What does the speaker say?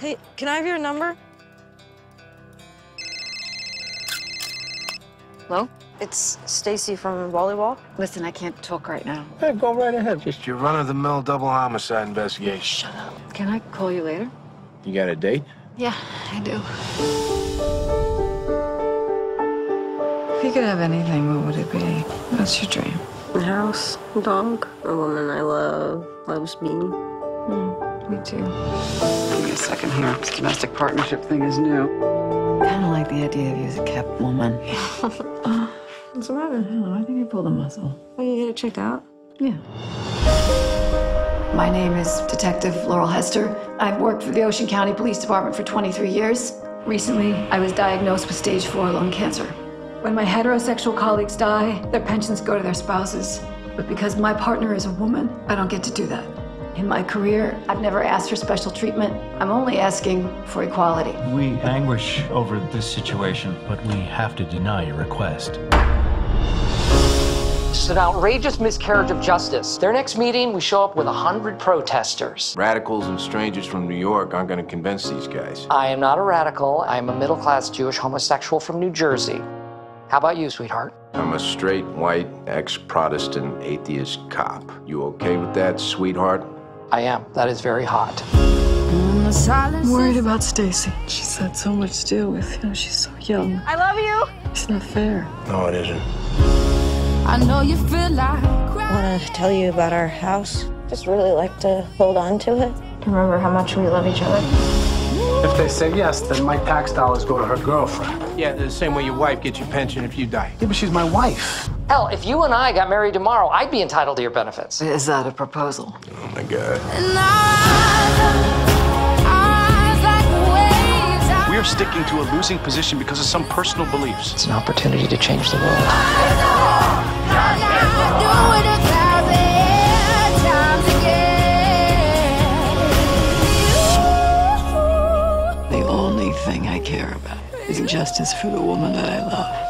Hey, can I have your number? Hello? It's Stacy from volleyball. Listen, I can't talk right now. Hey, go right ahead. Just your run-of-the-mill double homicide investigation. Shut up. Can I call you later? You got a date? Yeah, I do. If you could have anything, what would it be? What's your dream? A house, a dog, a woman I love, loves me. Me too. Give me a second here. This domestic partnership thing is new. Kind of like the idea of you as a kept woman. What's the matter? I think you pulled a muscle. Are you here to check out? Yeah. My name is Detective Laurel Hester. I've worked for the Ocean County Police Department for 23 years. Recently, I was diagnosed with stage 4 lung cancer. When my heterosexual colleagues die, their pensions go to their spouses. But because my partner is a woman, I don't get to do that. In my career, I've never asked for special treatment. I'm only asking for equality. We anguish over this situation, but we have to deny your request. It's an outrageous miscarriage of justice. Their next meeting, we show up with 100 protesters. Radicals and strangers from New York aren't going to convince these guys. I am not a radical. I am a middle-class Jewish homosexual from New Jersey. How about you, sweetheart? I'm a straight, white, ex-Protestant, atheist cop. You okay with that, sweetheart? I am. That is very hot. I'm worried about Stacy. She's had so much to deal with. You know, she's so young. I love you. It's not fair. No, it isn't. I know you feel like crying. I want to tell you about our house. Just really like to hold on to it. Remember how much we love each other. If they say yes, then my tax dollars go to her girlfriend. Yeah, the same way your wife gets your pension if you die. Yeah, but she's my wife. Hell, if you and I got married tomorrow, I'd be entitled to your benefits. Is that a proposal? Oh, my God. We are sticking to a losing position because of some personal beliefs. It's an opportunity to change the world. The only thing I care about is justice for the woman that I love.